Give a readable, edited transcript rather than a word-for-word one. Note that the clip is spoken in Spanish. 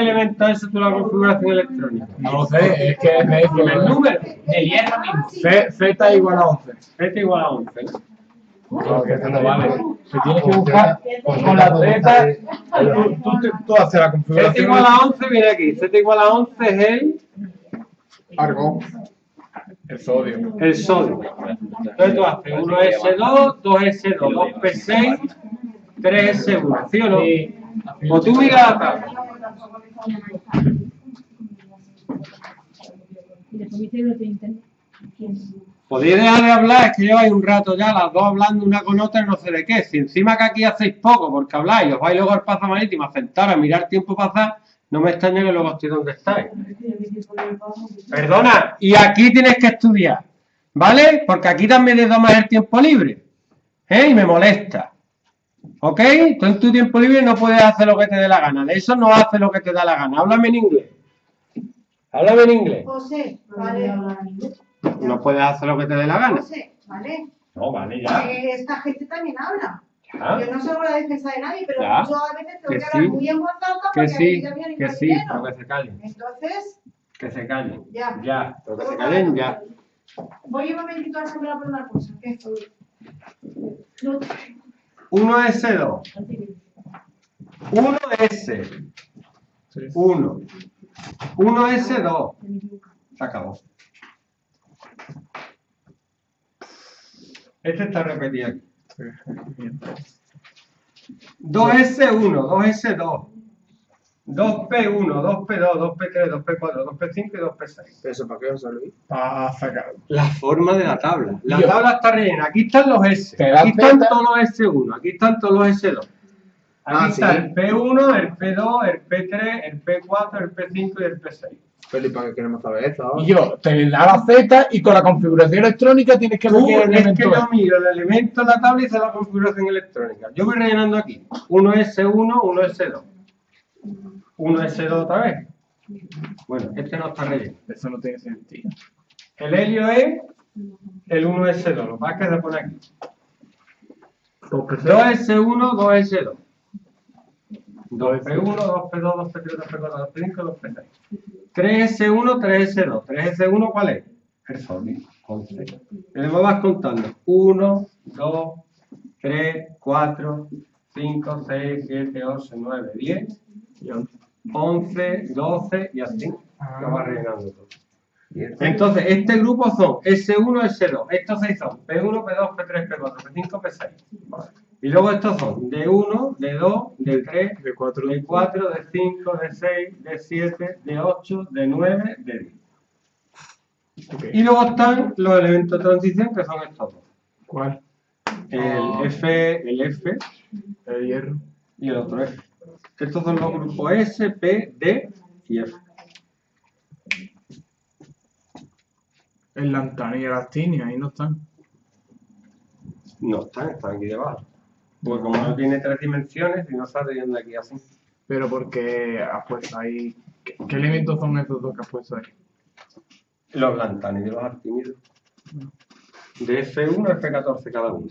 elemento es la configuración electrónica? No lo sé, es que me dice el número de hierro mismo. Z igual a 11. Z igual a 11. No, que eso no vale. Se tienes que buscar con la Z. Tú haces la configuración. Z igual a 11, mira aquí. Z igual a 11 es el argón. El sodio. El sodio. Entonces tú haces 1S2, 2S2, 2P6, 3S1. ¿Sí o no? O tú miras la tabla. Podéis dejar de hablar, es que lleváis un rato ya, las dos hablando una con otra, no sé de qué. Si encima que aquí hacéis poco porque habláis, os vais luego al paso marítimo a sentar, a mirar tiempo pasar, no me extraña que luego estoy donde estáis. Perdona, y aquí tienes que estudiar, ¿vale? Porque aquí también es más el tiempo libre, ¿eh? Y me molesta. ¿Ok? Tú en tu tiempo libre no puedes hacer lo que te dé la gana. De eso no haces lo que te da la gana. Háblame en inglés. Háblame en inglés. José, vale. No puedes hacer lo que te dé la gana. José, vale. No, vale, ya. Esta gente también habla. ¿Ya? Yo no soy la defensa de nadie, pero ¿ya? Yo a veces tengo que hablar sí, muy en voz alta porque sí, a mí también que sí, pero que se callen. Entonces... Que se callen. Ya. Ya. Pero que se callen, ya. Voy un momentito a hacerme por una cosa. ¿Qué es esto? 1S2, 1S, 1, 1S2, se acabó. Este está repetido aquí. 2S1, 2S2, 2P1, 2P2, 2P3, 2P4, 2P5 y 2P6. ¿Eso para qué os servís? Para sacar la forma de la tabla. La tabla está rellena. Aquí están los S. Aquí están todos los S1. Aquí están todos los S2. Aquí está el P1, el P2, el P3, el P4, el P5 y el P6. Felipe, ¿para qué queremos saber esto ahora? Yo te da la Z y con la configuración electrónica tienes que ver el elemento. Es que yo miro el elemento de la tabla y se da la configuración electrónica. Yo voy rellenando aquí. 1S1, 1S2. 1S2 otra vez. Bueno, este no está relleno. Eso no tiene sentido. El helio es el 1S2. Lo más que se pone aquí. 2S1, 2S2. 2P1, 2P2, 2P3, 2P4, 2P5, 2P6. 3S1, 3S2. 3S1, ¿cuál es? El sodio. Le vas contando. 1, 2, 3, 4, 5, 6, 7, 8, 9, 10. 11, 12 y así lo va rellenando todo. Entonces, este grupo son S1, S2. Estos 6 son P1, P2, P3, P4, P5, P6. Vale. Y luego estos son D1, D2, D3, D4, D5, D6, D7, D8, D9, D10. Okay. Y luego están los elementos de transición que son estos dos. ¿Cuál? El F, el hierro y el otro F. Estos son los grupos S, P, D y F. El lantano y el actínido, ahí no están. No están, están aquí debajo. Porque como no tiene tres dimensiones, y no sale bien de aquí así. Pero porque has puesto ahí... ¿Qué elementos son estos dos que has puesto ahí? Los lantanos y los actínidos. De F1 a F14 cada uno.